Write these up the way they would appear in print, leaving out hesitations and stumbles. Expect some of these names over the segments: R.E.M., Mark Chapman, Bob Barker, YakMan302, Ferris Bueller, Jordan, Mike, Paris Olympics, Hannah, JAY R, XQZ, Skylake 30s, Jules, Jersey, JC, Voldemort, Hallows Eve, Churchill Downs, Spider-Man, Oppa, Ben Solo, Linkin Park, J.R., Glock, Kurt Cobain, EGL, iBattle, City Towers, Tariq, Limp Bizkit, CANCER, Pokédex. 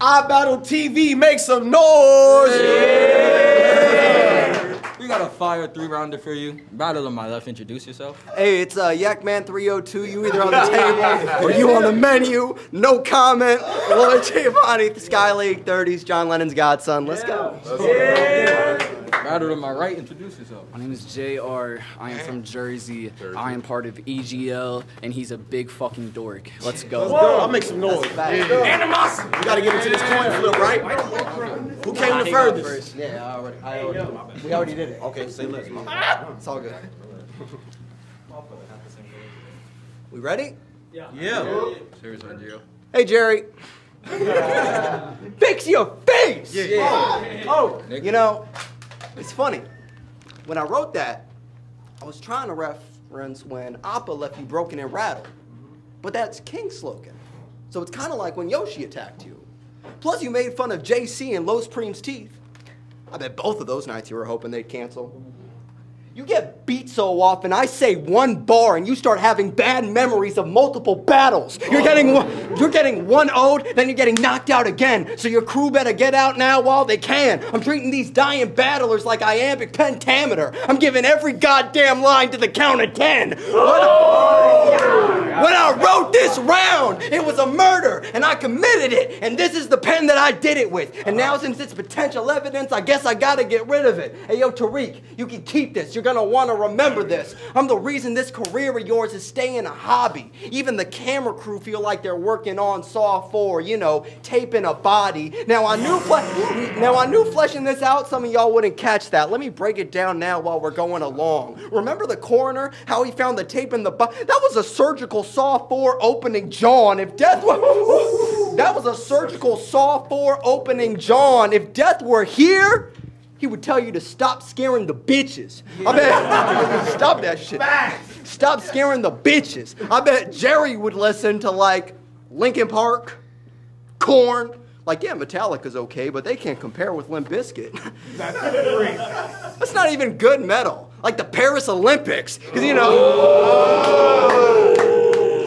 I Battle TV, make some noise! Yeah. We got a fire three-rounder for you. Battle on my left, introduce yourself. Hey, it's YakMan302. You either on the table or you on the menu. No comment. Lord Giovanni, Skylake 30s, John Lennon's godson. Let's go. Yeah. Battle on my right, introduce yourself. My name is J.R. I am from Jersey. I am part of EGL, and he's a big fucking dork. Let's go. Let's go. I'll make some noise. Animosity. We gotta get into this coin flip, right? Who came the furthest? Yeah, I already did it. We already did it. Okay, say less. It's all good. We ready? Yeah. Yeah. Seriously, Gio. Hey, Jerry. Fix your face. Yeah. Oh, you know. It's funny, when I wrote that, I was trying to reference when Oppa left you broken and rattled, but that's King's slogan. So it's kind of like when Yoshi attacked you. Plus you made fun of JC and Los Prim's teeth. I bet both of those nights you were hoping they'd cancel. You get beat so often, I say one bar and you start having bad memories of multiple battles. You're getting 1-0'd, then you're getting knocked out again. So your crew better get out now while they can. I'm treating these dying battlers like iambic pentameter. I'm giving every goddamn line to the count of 10. When I wrote this round, it was a murder, and I committed it, and this is the pen that I did it with. And now since it's potential evidence, I guess I gotta get rid of it. Hey, yo, Tariq, you can keep this. You're gonna wanna remember this. I'm the reason this career of yours is staying a hobby. Even the camera crew feel like they're working on Saw 4, you know, taping a body. Now I knew fleshing this out, some of y'all wouldn't catch that. Let me break it down now while we're going along. Remember the coroner, how he found the tape in the body? That was a surgical Saw 4 opening John. If death were If death were here, he would tell you to stop scaring the bitches. I bet stop that shit. Stop scaring the bitches. I bet Jerry would listen to like Linkin Park, Korn. Like, yeah, Metallica's okay, but they can't compare with Limp Bizkit. That's not even good metal. Like the Paris Olympics. Because you know.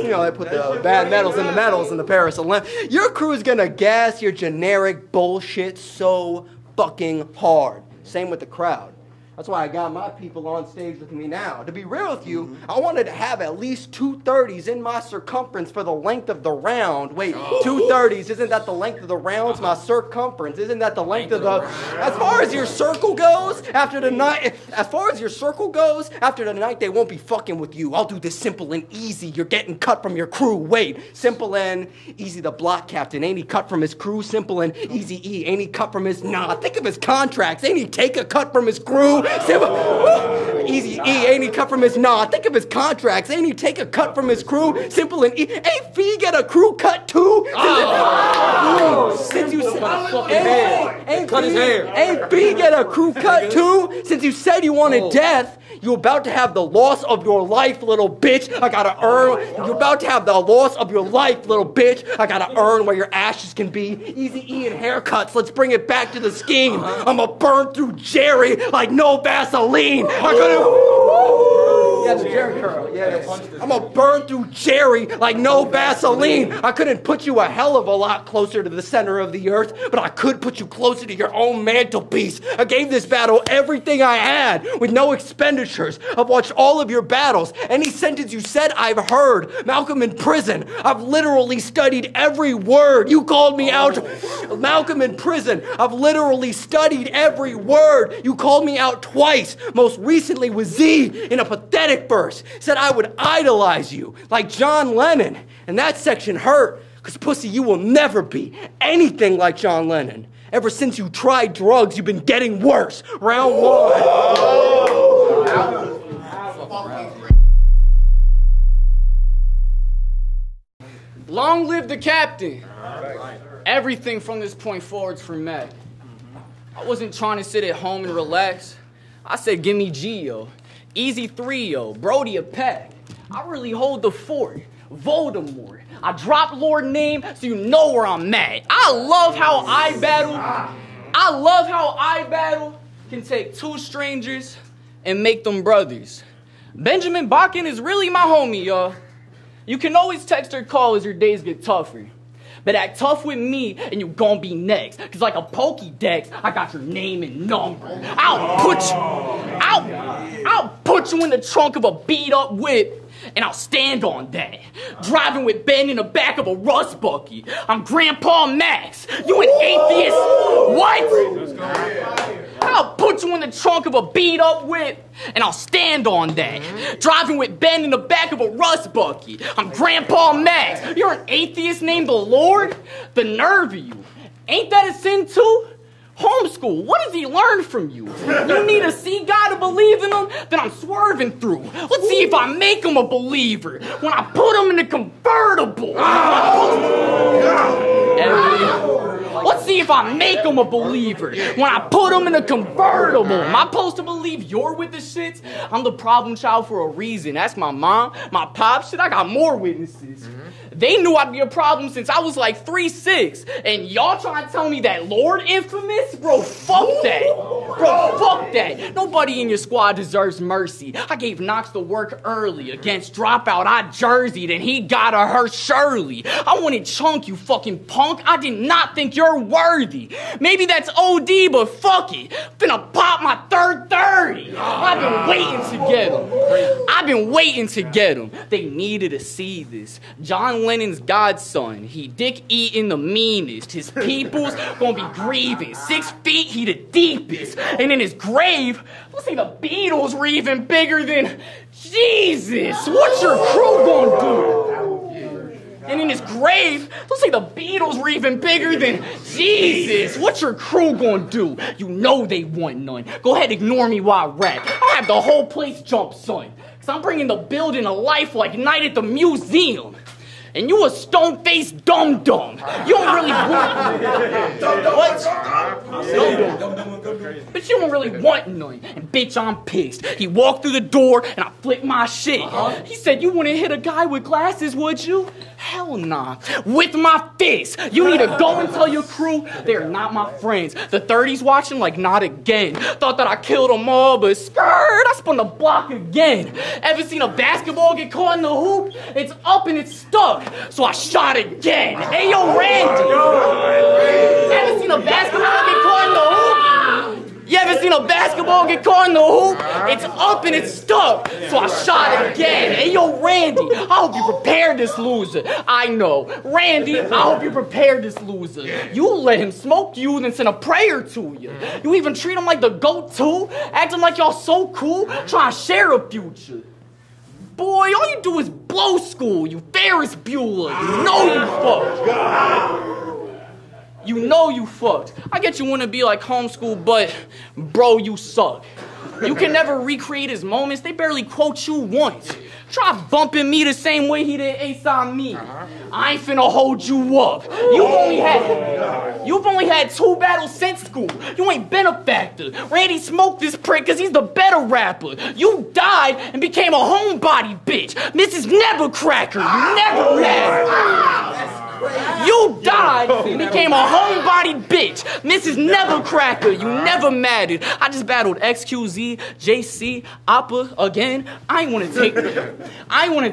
You know, they put the bad metals in the metals in the Paris Olympics. Your crew is gonna gas your generic bullshit so fucking hard. Same with the crowd. That's why I got my people on stage with me now. To be real with you, I wanted to have at least 230s in my circumference for the length of the round. Wait, 230s, isn't that the length of the rounds? My circumference, isn't that the length of the... As far as your circle goes, after the night... As far as your circle goes, after the night, they won't be fucking with you. I'll do this simple and easy. You're getting cut from your crew. Wait, simple and easy, the block captain. Ain't he cut from his crew? Simple and easy E. Ain't he cut from his... Nah, think of his contracts. Ain't he take a cut from his crew? Simple, easy E, ain't he cut from his nah. Think of his contracts, ain't he take a cut from his crew? Simple and E, ain't Fee get a crew cut too? Since you ain't Fee get a crew cut too? Since you said you wanted death, you're about to have the loss of your life, little bitch. I gotta earn. You're about to have the loss of your life, little bitch. I gotta earn where your ashes can be. Easy E and haircuts, let's bring it back to the scheme. I'ma burn through Jerry like no Vaseline. I couldn't. Yeah, the Jerry curl. Yeah. I'ma burn through Jerry like no Vaseline. I couldn't put you a hell of a lot closer to the center of the earth, but I could put you closer to your own mantelpiece. I gave this battle everything I had with no expenditures. I've watched all of your battles. Any sentence you said, I've heard. Malcolm in prison. I've literally studied every word. You called me out. Malcolm in prison. I've literally studied every word. You called me out twice, most recently with Z in a pathetic verse. Said I would idolize you like John Lennon. And that section hurt, because pussy, you will never be anything like John Lennon. Ever since you tried drugs, you've been getting worse. Round one. Long live the captain. Everything from this point forward's for Matt. I wasn't trying to sit at home and relax. I said, give me Gio, Easy 3-0, Brody a pack. I really hold the fort, Voldemort. I drop Lord name so you know where I'm at. I love how I battle. Can take two strangers and make them brothers. Benjamin Bakken is really my homie, y'all. You can always text or call as your days get tougher. But act tough with me and you gon' be next. Cause like a Pokédex, I got your name and number. I'll put you in the trunk of a beat up whip. And I'll stand on that. Driving with Ben in the back of a rust bucket. I'm Grandpa Max. You an atheist? What? I'll put you in the trunk of a beat-up whip. And I'll stand on that. Driving with Ben in the back of a rust bucket. I'm Grandpa Max. You're an atheist named the Lord? The nerve of you. Ain't that a sin too? Homeschool, what has he learned from you? You need to see God to believe in him? Then I'm swerving through. Let's see if I make him a believer. When I put him in the convertible. Let's see if I make him a believer. When I put him in the convertible. Am I supposed to believe you're with the shits? I'm the problem child for a reason. That's my mom, my pop shit. I got more witnesses. They knew I'd be a problem since I was like 3'6", and y'all trying to tell me that Lord infamous? Bro, fuck that. Bro, fuck that. Nobody in your squad deserves mercy. I gave Knox the work early against Dropout. I Jerseyed, and he got a hurt surely. I wanted Chunk, you fucking punk. I did not think you're worthy. Maybe that's OD, but fuck it. Finna pop my third 30. I've been waiting to get him. I've been waiting to get him. They needed to see this. John Lennon's godson. He dick-eating the meanest. His people's gonna be grieving. 6 feet, he the deepest. And in his grave, let's say the Beatles were even bigger than Jesus. What's your crew gonna do? And in his grave, let's say the Beatles were even bigger than Jesus. What's your crew gonna do? You know they want none. Go ahead, ignore me while I rap. I'll have the whole place jump, son. Cause I'm bringing the building to life like Night at the Museum. And you a stone-faced dum-dum. You don't really want what? But you don't really want none. And bitch, I'm pissed. He walked through the door and I flipped my shit. He said, you wouldn't hit a guy with glasses, would you? Hell nah. With my fist. You need to go and tell your crew they're not my friends. The 30s watching like not again. Thought that I killed them all, but skirt, I spun the block again. Ever seen a basketball get caught in the hoop? It's up and it's stuck. So I shot again. Hey, yo, Randy. Ever seen a basketball get caught in the hoop? You ever seen a basketball get caught in the hoop? It's up and it's stuck. So I shot again. Hey, yo, Randy. I hope you prepared this loser. I know. Randy, I hope you prepared this loser. You let him smoke you and send a prayer to you. You even treat him like the goat too? Acting like y'all so cool? Trying to share a future. Boy, all you do is blow school, you Ferris Bueller. You know you fucked. You know you fucked. I get you wanna be like homeschool, but bro, you suck. You can never recreate his moments. They barely quote you once. Try bumping me the same way he did Ace on me. I ain't finna hold you up. You've only had two battles since school. You ain't been a factor. Randy smoked this prick cause he's the better rapper. You died and became a homebody bitch. Mrs. Nevercracker, you never left. You died and became a homebody bitch. Mrs. Nevercracker, you never mattered. I just battled XQZ, JC, Oppa again. I ain't wanna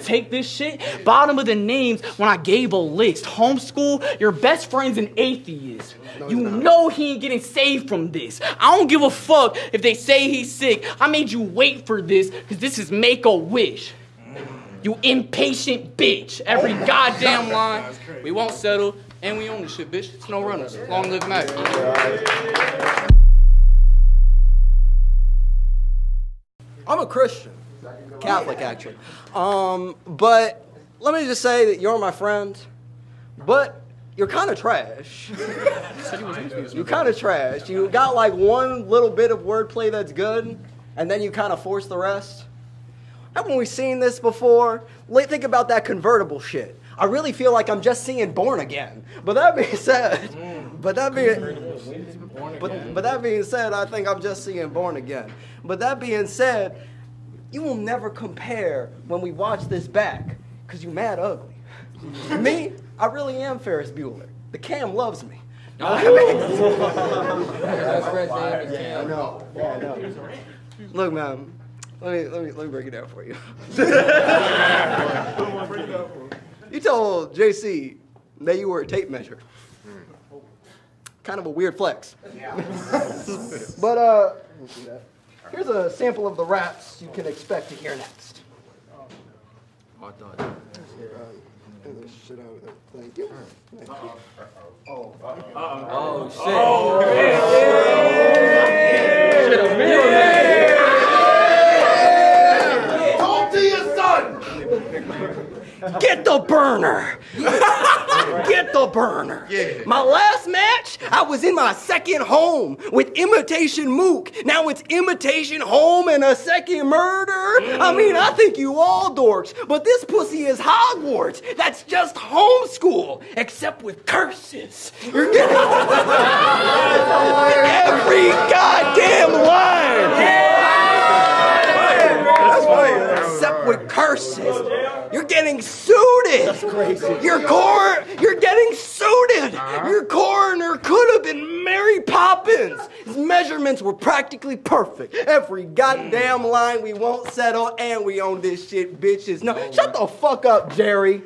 take this shit. Bottom of the names when I gave a list. Homeschool, your best friend's an atheist. You know he ain't getting saved from this. I don't give a fuck if they say he's sick. I made you wait for this, cause this is Make-A-Wish. You impatient bitch. Every goddamn line. We won't settle, and we own this shit, bitch. It's no runners. Long live Mac. I'm a Christian. Catholic, actually. But let me just say that you're my friend, but you're kind of trash. You're kind of trash. You got like one little bit of wordplay that's good, and then you kind of force the rest. Haven't we seen this before? Think about that convertible shit. I really feel like I'm just seeing Born Again. But that being said, you will never compare when we watch this back, cause you mad ugly. Me, I really am Ferris Bueller. The cam loves me. Look, man. Let me break it down for you. You told JC They were a tape measure. Kind of a weird flex. Yeah. But here's a sample of the raps you can expect to hear next. Hot dog. Thank you. Oh, shit. Oh, man. Shit, a mirror. Talk to your son. Get the burner. Get the burner. Yeah. My last match, I was in my second home with Imitation Mook. Now it's Imitation Home and a second murder. I mean, I think you all dorks, but this pussy is Hogwarts. That's just homeschool, except with curses. You're getting every goddamn line. Yeah. That's fire. Except with curses. You're getting suited. That's crazy. You're getting suited. Your coroner could have been Mary Poppins. His measurements were practically perfect. Every goddamn line, we won't settle, and we own this shit, bitches. No, shut the fuck up, Jerry.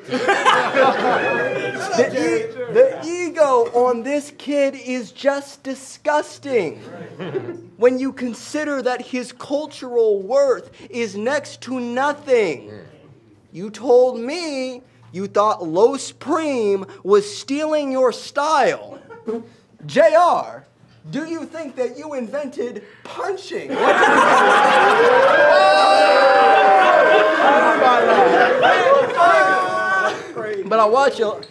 The ego on this kid is just disgusting. When you consider that his cultural worth is next to nothing. You told me you thought Los Prime was stealing your style. J.R., do you think that you invented punching? But I watch your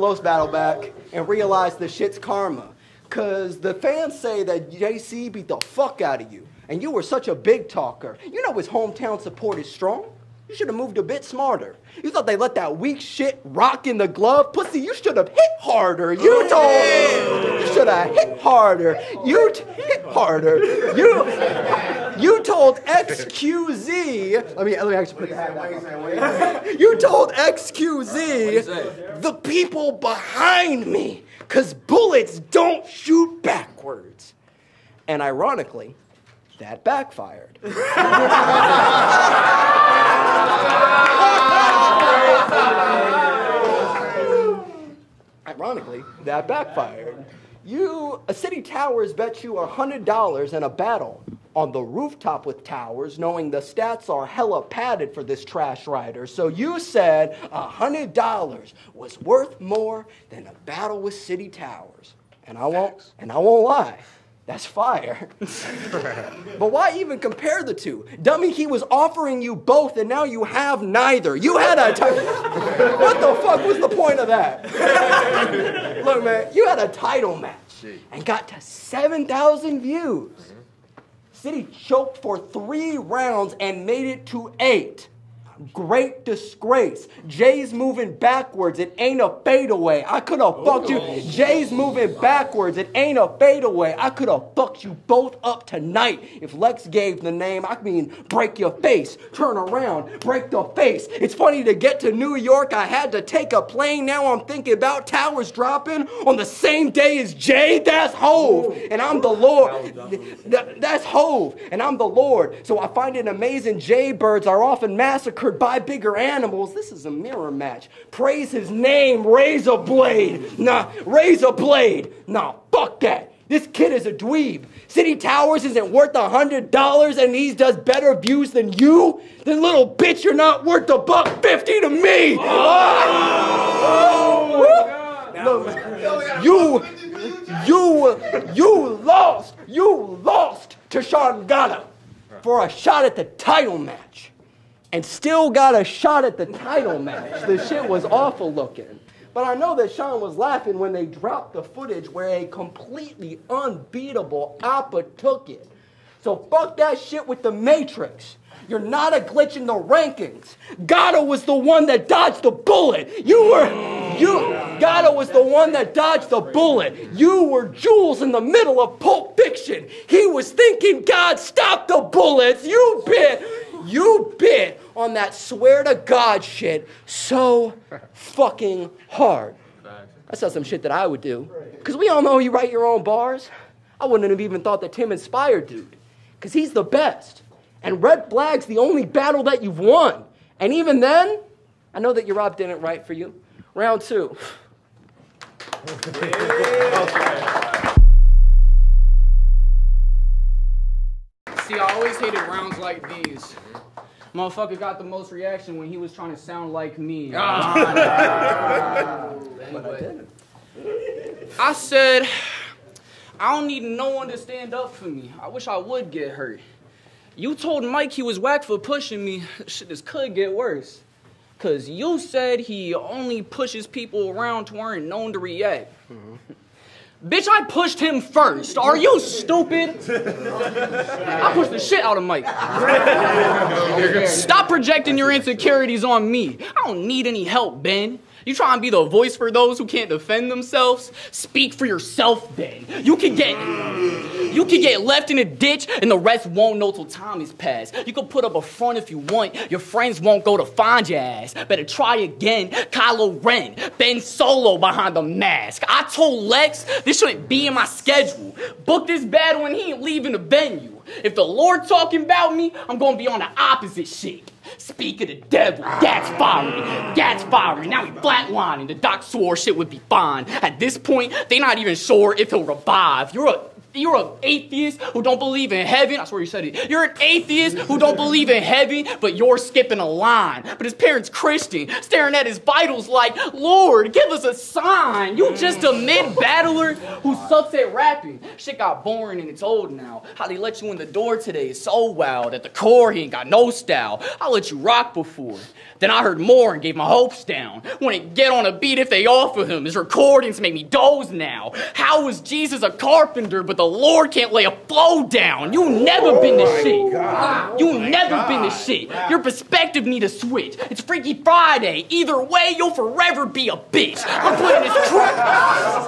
Los battle back and realize the shit's karma. Cause the fans say that JC beat the fuck out of you. And you were such a big talker. You know his hometown support is strong. You should have moved a bit smarter. You thought they let that weak shit rock in the glove? Pussy, you should have hit harder. You told me. You should have hit harder. You told XQZ. Let me actually put that down. You told XQZ, the people behind me, because bullets don't shoot backwards. And ironically, that backfired. Ironically, that backfired. City Towers bet you $100 in a battle on the rooftop with Towers, knowing the stats are hella padded for this trash rider. So you said $100 was worth more than a battle with City Towers. And I won't lie. That's fire. But why even compare the two? Dummy, he was offering you both, and now you have neither. You had a title. What the fuck was the point of that? Look, man, you had a title match and got to 7,000 views. City choked for 3 rounds and made it to 8. Great disgrace. Jay's moving backwards. It ain't a fadeaway. I could have fucked you. Jay's moving backwards. It ain't a fadeaway. I could have fucked you both up tonight if Lex gave the name. I mean, break your face. Turn around. Break the face. It's funny to get to New York. I had to take a plane. Now I'm thinking about Towers dropping on the same day as Jay. That's Hov. And I'm the Lord. That's Hov. And I'm the Lord. So I find it amazing Jaybirds are often massacred by bigger animals. This is a mirror match. Praise his name, razor blade. Nah, razor blade. Nah, fuck that. This kid is a dweeb. City Towers isn't worth $100 and he does better views than you? Then little bitch, you're not worth $1.50 to me. You lost to Sean Gatta for a shot at the title match. And still got a shot at the title match. The shit was awful looking. But I know that Sean was laughing when they dropped the footage where a completely unbeatable Oppa took it. So fuck that shit with the Matrix. You're not a glitch in the rankings. Gotta was the one that dodged the bullet. Gotta was the one that dodged the bullet. You were Jules in the middle of Pulp Fiction. He was thinking, God, stop the bullets. You bit on that swear to God shit so fucking hard. That's not some shit that I would do. Because we all know you write your own bars. I wouldn't have even thought that Tim inspired dude. Because he's the best. And Red Flag's the only battle that you've won. And even then, I know that your Rob didn't write for you. Round 2. See, I always hated rounds like these. Motherfucker got the most reaction when he was trying to sound like me. I said, I don't need no one to stand up for me. I wish I would get hurt. You told Mike he was whack for pushing me. Shit, this could get worse. Because you said he only pushes people around who aren't known to react. Bitch, I pushed him first. Are you stupid? I pushed the shit out of Mike. Stop projecting your insecurities on me. I don't need any help, Ben. You try and be the voice for those who can't defend themselves? Speak for yourself, Ben. You can get left in a ditch and the rest won't know till time is past. You can put up a front if you want. Your friends won't go to find your ass. Better try again. Kylo Ren. Ben Solo behind the mask. I told Lex this shouldn't be in my schedule. Book this battle and he ain't leaving the venue. If the Lord talking about me, I'm gonna be on the opposite shit. Speak of the devil, that's fiery, now he flatlining, the doc swore shit would be fine. At this point, they not even sure if he'll revive. You're an atheist who don't believe in heaven, I swear you said it. You're an atheist who don't believe in heaven, but you're skipping a line. But his parents Christian, staring at his vitals like, Lord, give us a sign. You just a mid-battler who sucks at rapping. Shit got boring and it's old now. How they let you in the door today is so wild. At the core, he ain't got no style. I let you rock before. Then I heard more and gave my hopes down. Wouldn't get on a beat if they offer him. His recordings make me doze now. How is Jesus a carpenter, but the Lord can't lay a blow down? You never been to shit. Wow. Your perspective need a switch. It's Freaky Friday. Either way, you'll forever be a bitch. I'm putting this crap.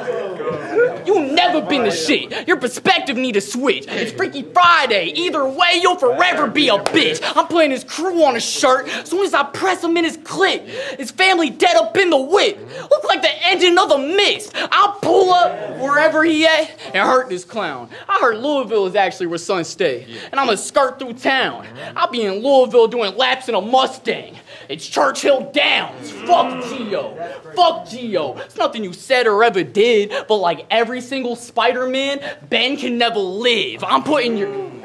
You never been to shit. Your perspective need a switch. It's Freaky Friday. Either way, you'll forever be a bitch. I'm putting his crew on a shirt. As soon as I press him in his clip, his family dead up in the whip. Look like the engine of the mist. I'll pull up wherever he at and hurt this clown. I heard Louisville is actually where son stay, and I'ma skirt through town. I'll be in Louisville doing laps in a Mustang. It's Churchill Downs. Fuck Geo. Fuck Geo. It's nothing you said or ever did, but like every single Spider-Man, Ben can never live. I had a homie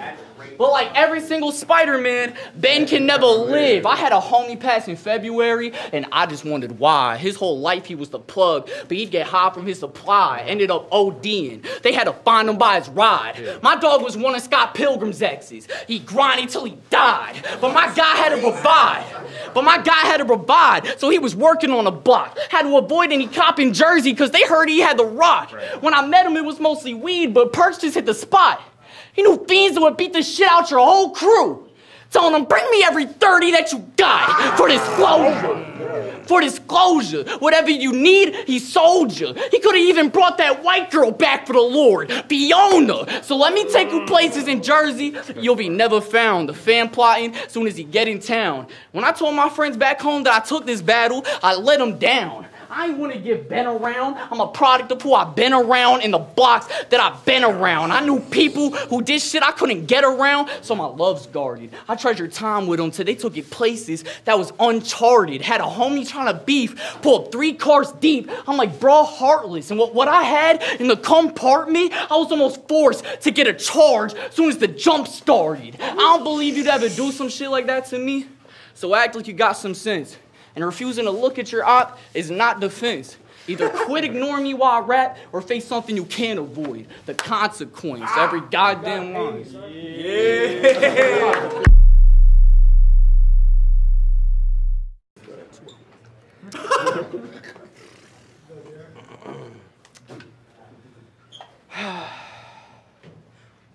pass in February, and I just wondered why. His whole life he was the plug, but he'd get high from his supply. Ended up ODing. They had to find him by his ride. Yeah. My dog was one of Scott Pilgrim's exes. He grinded till he died, but my guy had to provide. So he was working on a block. Had to avoid any cop in Jersey because they heard he had the rock. Right. When I met him, it was mostly weed, but perks just hit the spot. He knew fiends that would beat the shit out your whole crew. Telling them, bring me every 30 that you got for disclosure. Whatever you need, he sold you. He could have even brought that white girl back for the Lord, Fiona. So let me take you places in Jersey you'll be never found. The fan plotting as soon as he get in town. When I told my friends back home that I took this battle, I let them down. I ain't want to get bent around. I'm a product of who I've been around and the blocks that I've been around. I knew people who did shit I couldn't get around, so my love's guarded. I treasured time with them till they took it places that was uncharted. Had a homie trying to beef, pulled 3 cars deep. I'm like, bro, heartless. And what I had in the compartment, I was almost forced to get a charge as soon as the jump started. I don't believe you'd ever do some shit like that to me, so act like you got some sense. And refusing to look at your op is not defense. Either quit ignoring me while I rap or face something you can't avoid. The consequence, every goddamn line. Yeah.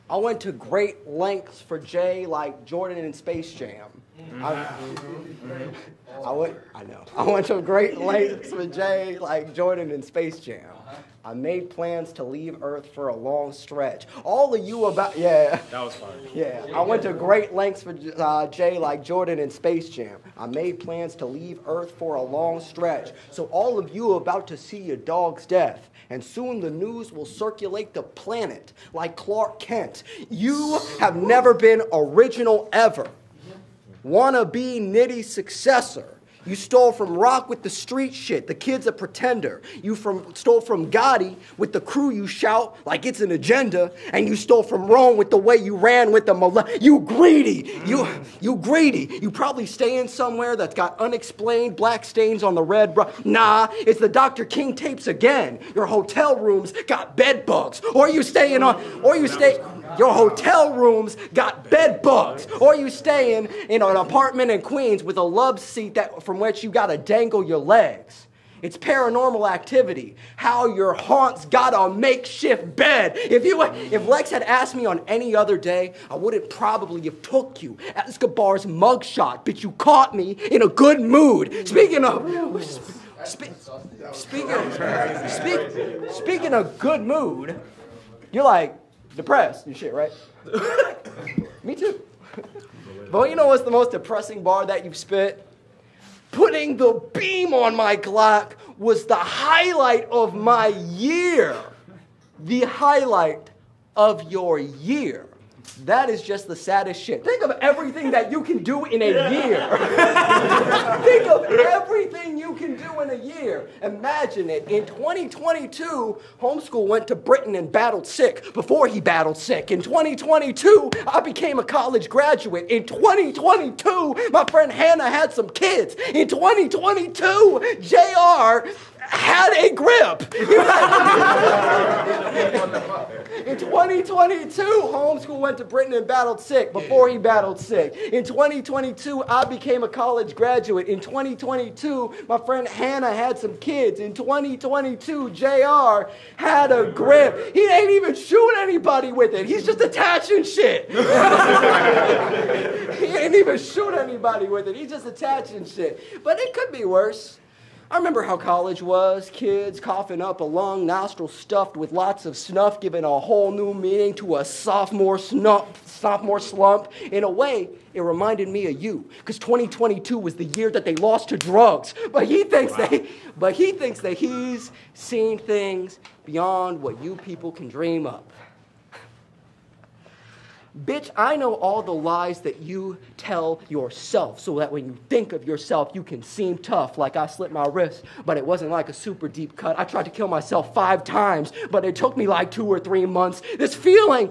I went to great lengths for Jay like Jordan in Space Jam. I went to great lengths with Jay like Jordan in Space Jam. I made plans to leave Earth for a long stretch. All of you about, yeah. That was fun. Yeah, I went to great lengths for Jay like Jordan in Space Jam. I made plans to leave Earth for a long stretch. So all of you about to see your dog's death. And soon the news will circulate the planet like Clark Kent. You have never been original ever. Wanna be Nitty's successor. You stole from Rock with the street shit, the kid's a pretender. You stole from Gotti with the crew you shout like it's an agenda. And you stole from Rome with the way you ran with the you greedy, you greedy. You probably stay in somewhere that's got unexplained black stains on the red bra. Nah, it's the Dr. King tapes again. Your hotel rooms got bed bugs. Or you staying on, or you stay, your hotel rooms got bed bugs. Or you staying in an apartment in Queens with a love seat that from which you gotta dangle your legs. It's paranormal activity. How your haunts got a makeshift bed. If Lex had asked me on any other day, I wouldn't probably have took you at Escobar's mugshot, but you caught me in a good mood. Speaking of, speaking of good mood, you're like depressed and shit, right? Me too. But you know what's the most depressing bar that you've spit? Putting the beam on my Glock was the highlight of my year. The highlight of your year. That is just the saddest shit. Think of everything that you can do in a year. Think of everything you can do in a year. Imagine it. In 2022, Homeschool went to Britain and battled sick before he battled sick. In 2022, I became a college graduate. In 2022, my friend Hannah had some kids. In 2022, J.R. had a grip. In 2022, Homeschool went to Britain and battled sick before he battled sick. In 2022, I became a college graduate. In 2022, my friend Hannah had some kids. In 2022, JR had a grip. He ain't even shooting anybody with it. He's just attaching shit. He ain't even shooting anybody with it. He's just attaching shit. But it could be worse. I remember how college was, kids coughing up a lung, nostril stuffed with lots of snuff, giving a whole new meaning to a sophomore slump. In a way, it reminded me of you, because 2022 was the year that they lost to drugs. But he thinks that he's seen things beyond what you people can dream up. Bitch, I know all the lies that you tell yourself so that when you think of yourself, you can seem tough. Like I slit my wrist, but it wasn't like a super deep cut. I tried to kill myself 5 times, but it took me like 2 or 3 months. This feeling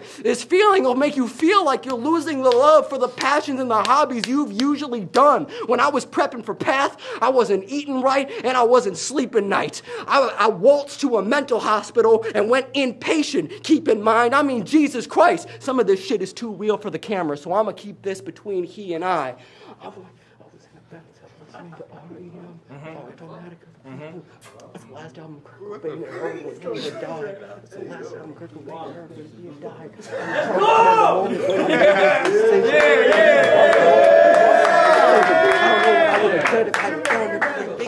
will make you feel like you're losing the love for the passions and the hobbies you've usually done. When I was prepping for PATH, I wasn't eating right and I wasn't sleeping nights. I waltzed to a mental hospital and went inpatient. Keep in mind, I mean, Jesus Christ, some of this shit is too real for the camera, so I'm gonna keep this between he and I. I was in the bathtub listening to R.E.M. Automatica. It's the last album Kurt Cobain ever died. It's the last album Kurt Cobain ever died. The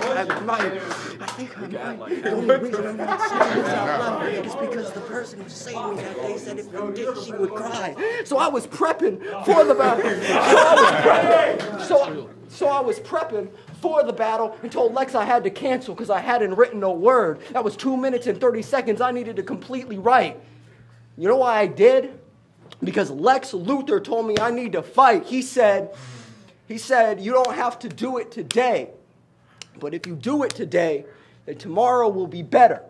only reason I'm not saying this out loud is because the person who saved me that day said if you did, she would cry. So I was prepping for the battle. So I was prepping for the battle and told Lex I had to cancel because I hadn't written a word. That was 2 minutes and 30 seconds I needed to completely write. You know why I did? Because Lex Luther told me I need to fight. He said, you don't have to do it today. But if you do it today, then tomorrow will be better.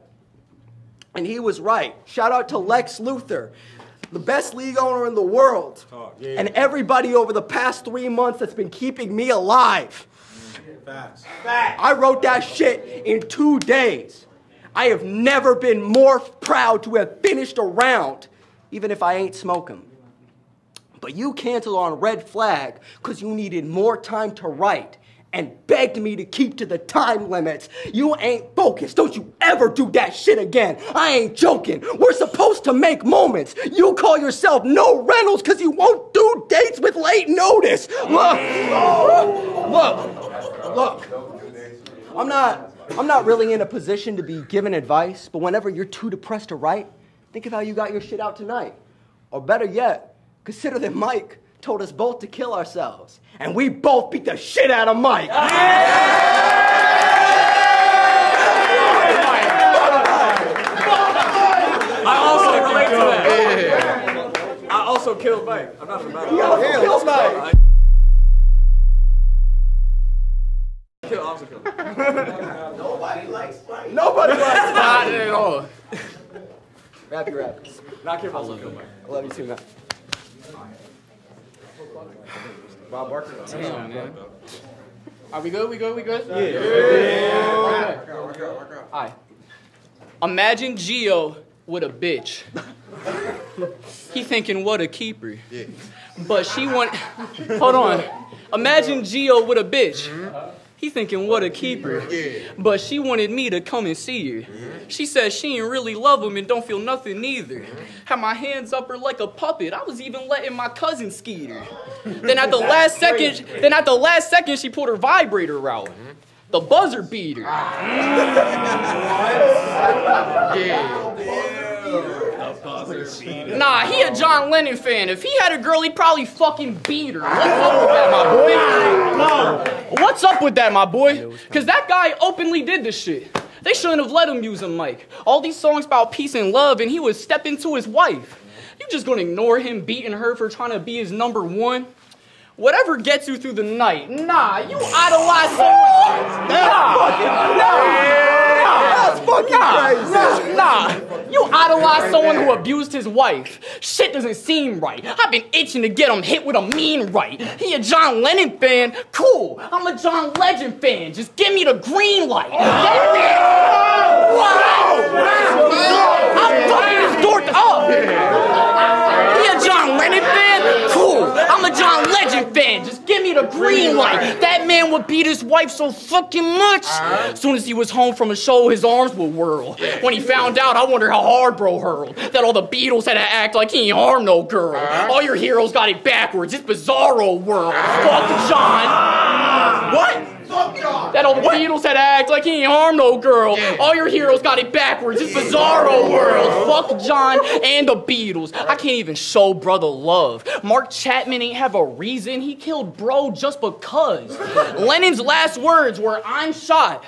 And he was right. Shout out to Lex Luther, the best league owner in the world. Oh, yeah. And everybody over the past 3 months that's been keeping me alive. Facts. Facts. I wrote that shit in 2 days. I have never been more proud to have finished a round, even if I ain't smoking. But you canceled on red flag because you needed more time to write and begged me to keep to the time limits. You ain't focused. Don't you ever do that shit again. I ain't joking. We're supposed to make moments. You call yourself No Reynolds because you won't do dates with late notice. Look. I'm not really in a position to be giving advice, but whenever you're too depressed to write, think of how you got your shit out tonight. Or better yet, consider that Mike told us both to kill ourselves, and we both beat the shit out of Mike. I also relate to that. I also killed Mike. I'm not from Mike. He also killed Mike. could also come. Nobody likes Mike. Nobody likes Mike at all. Wrap your rap. Knock your muscle. I love you too, man. Bob Barker. Damn, man. Are we good? We good? We good? Yeah. Work out. All right. Imagine Gio with a bitch. He thinking, what a keeper. Yeah. But she want... Hold on. Imagine Gio with a bitch. He thinking, what a keeper. Yeah. But she wanted me to come and see her. She said she ain't really love him and don't feel nothing either. Had my hands up her like a puppet. I was even letting my cousin skeet her. Then at the last second, she pulled her vibrator out. The buzzer beater. Nah, he a John Lennon fan. If he had a girl, he'd probably fucking beat her. What's up with that, my boy? No. What's up with that, my boy? Because that guy openly did this shit. They shouldn't have let him use a mic. All these songs about peace and love, and he would step into his wife. You just gonna ignore him beating her for trying to be his number one? Whatever gets you through the night. Nah, you idolize someone. Nah, that's fucking crazy. You idolize someone who abused his wife. Shit doesn't seem right. I've been itching to get him hit with a mean right. He a John Lennon fan? Cool. I'm a John Legend fan. Just give me the green light. I'm fucking this dork up. He a John Lennon fan? Cool. I'm a John Legend fan. Just give me the green light. That man would beat his wife so fucking much. As soon as he was home from a show, his arms would whirl. When he found out, I wonder how hard bro hurled. That all the Beatles had to act like he ain't harmed no girl. All your heroes got it backwards. It's bizarro world. Fuck John. What? That all the Beatles had to act like he ain't harmed no girl. All your heroes got it backwards. It's bizarro world. Fuck John and the Beatles. I can't even show brother love. Mark Chapman ain't have a reason. He killed bro just because. Lennon's last words were, I'm shot.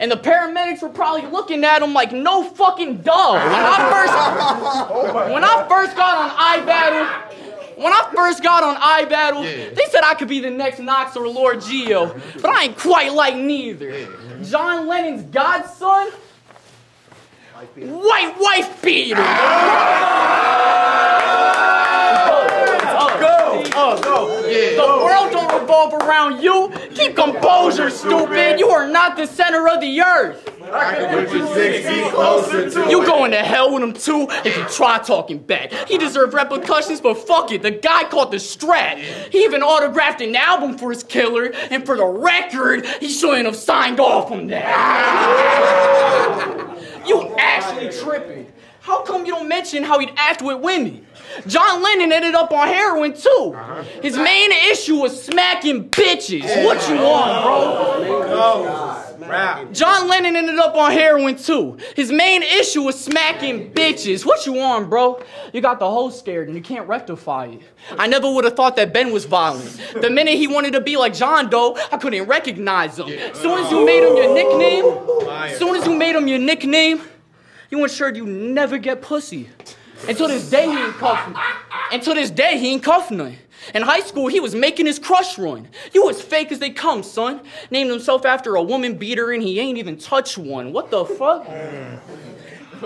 And the paramedics were probably looking at him like no fucking dog. When I first got on iBattle, they said I could be the next Knox or Lord Gio, but I ain't quite like neither. John Lennon's godson? White wife beater! The world don't revolve around you. Keep composure, stupid. You are not the center of the earth. I can put you 6 feet closer to you going to hell with him too if you try talking back. He deserved repercussions, but fuck it. The guy caught the strat. He even autographed an album for his killer, and for the record, he shouldn't have signed off on that. You actually tripping. How come you don't mention how he'd act with women? John Lennon ended up on heroin too. His main issue was smacking bitches. What you want, bro? John Lennon ended up on heroin too. His main issue was smacking bitches. What you want, bro? You got the whole scared and you can't rectify it. I never would have thought that Ben was violent. The minute he wanted to be like John Doe, I couldn't recognize him. Soon as you made him your nickname, you ensured you never get pussy. Until this day, he ain't cuffed none. In high school, he was making his crush run. You as fake as they come, son. Named himself after a woman beater and he ain't even touched one. What the fuck?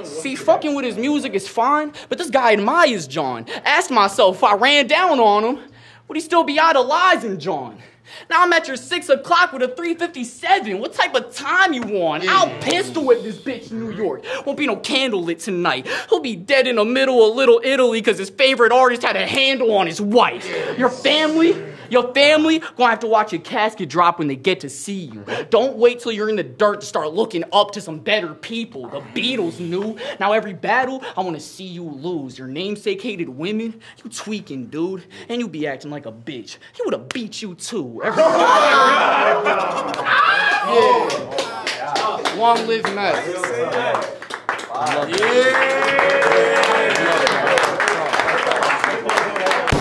See, fucking with his music is fine, but this guy admires John. Asked myself if I ran down on him, would he still be idolizing John? Now I'm at your 6 o'clock with a 357. What type of time you want? Yeah. I'll pistol with this bitch in New York. Won't be no candlelit tonight. He'll be dead in the middle of Little Italy because his favorite artist had a handle on his wife. Your family gonna have to watch your casket drop when they get to see you. Don't wait till you're in the dirt to start looking up to some better people. The Beatles knew. Now every battle, I wanna see you lose. Your namesake hated women. You tweaking, dude. And you be acting like a bitch. He would've beat you too. Long live Max. Yeah.